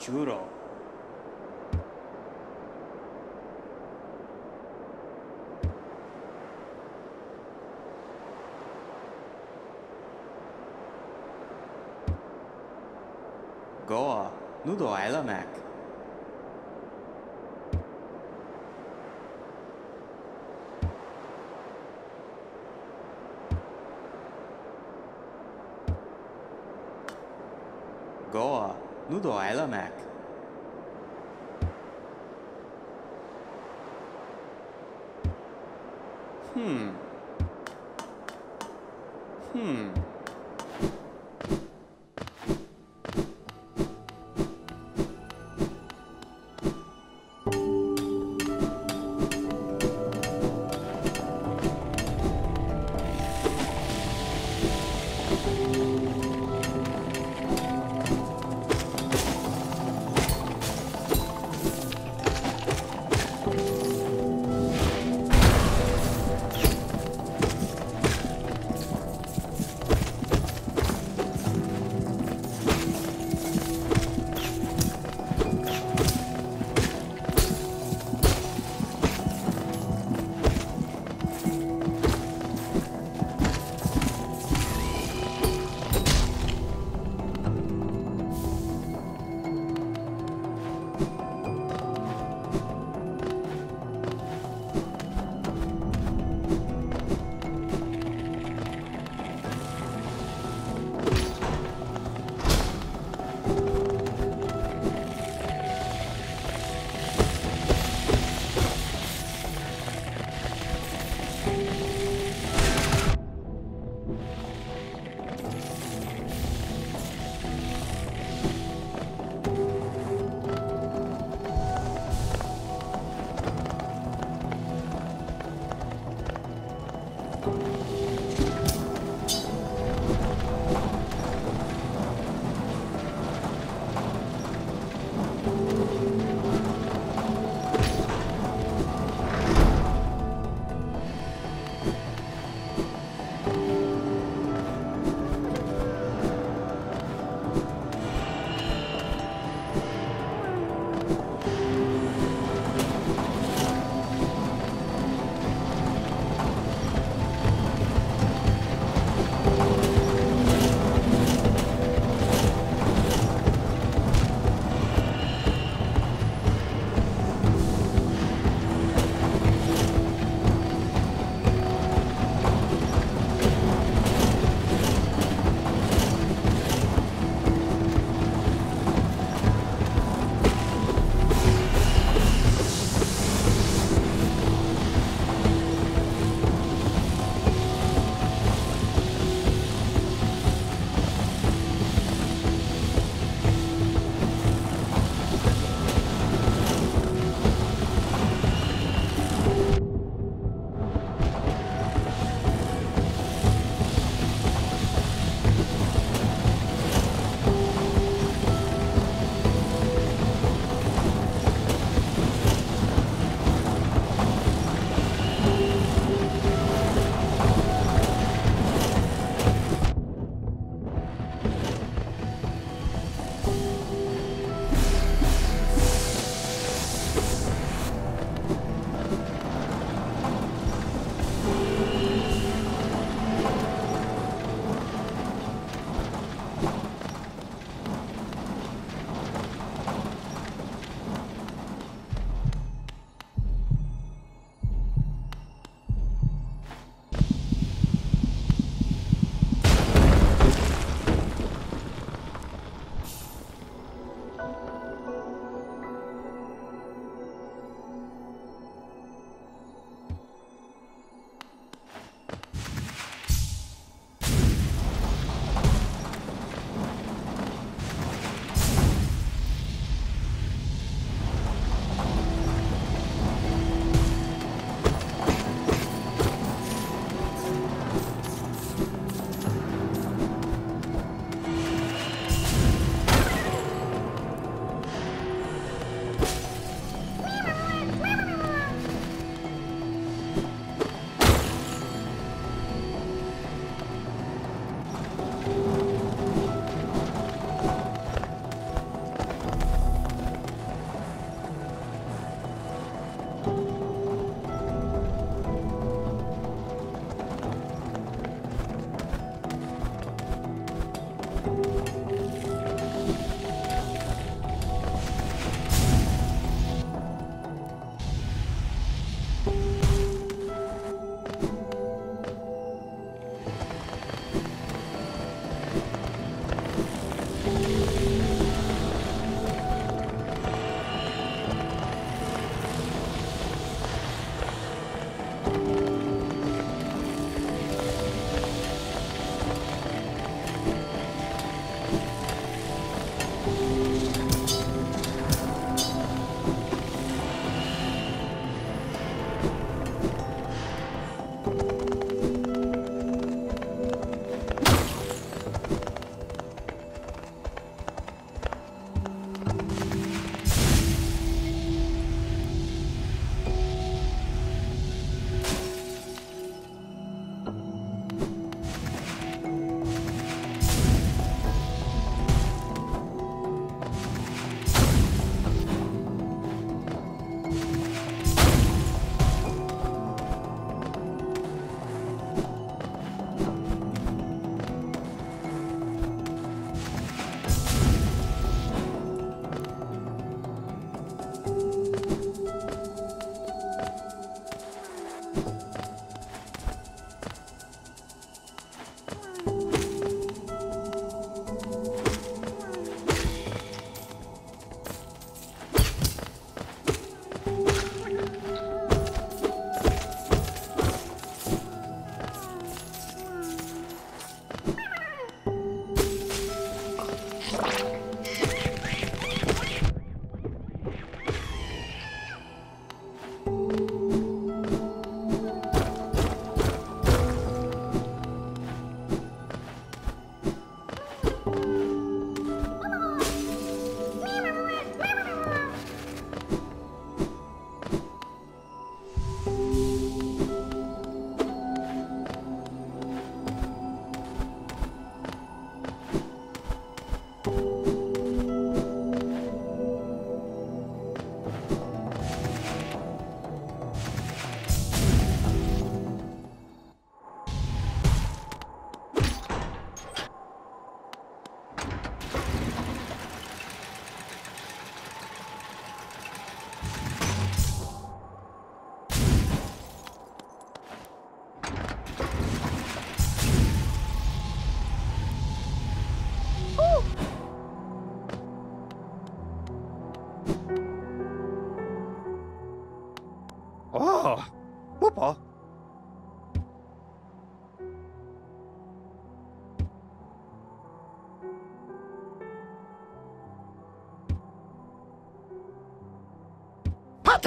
Churro. Goa, noodle elemek. Goa, noodle elemek.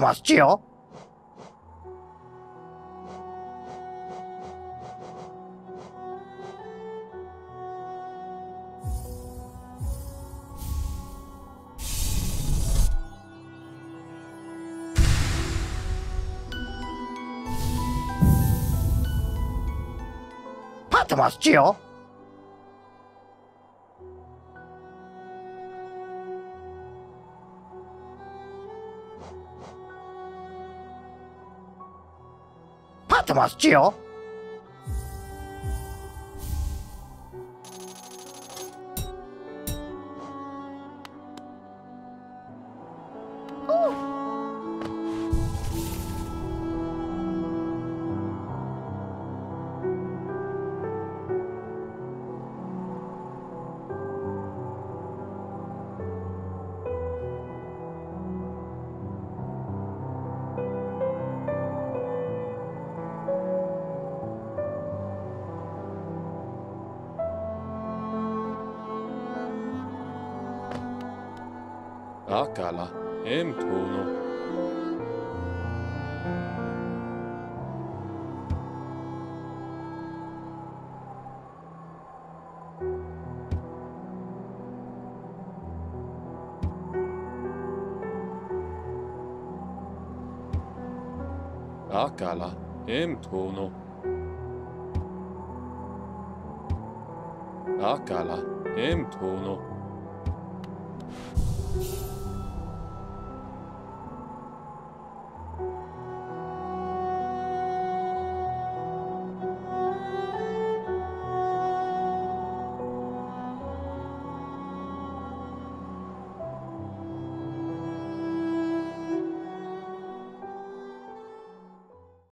맞지요? 파트 맞지요? 맞지요? Akala, M-Tono. Akala, M-Tono. Akala, M-Tono.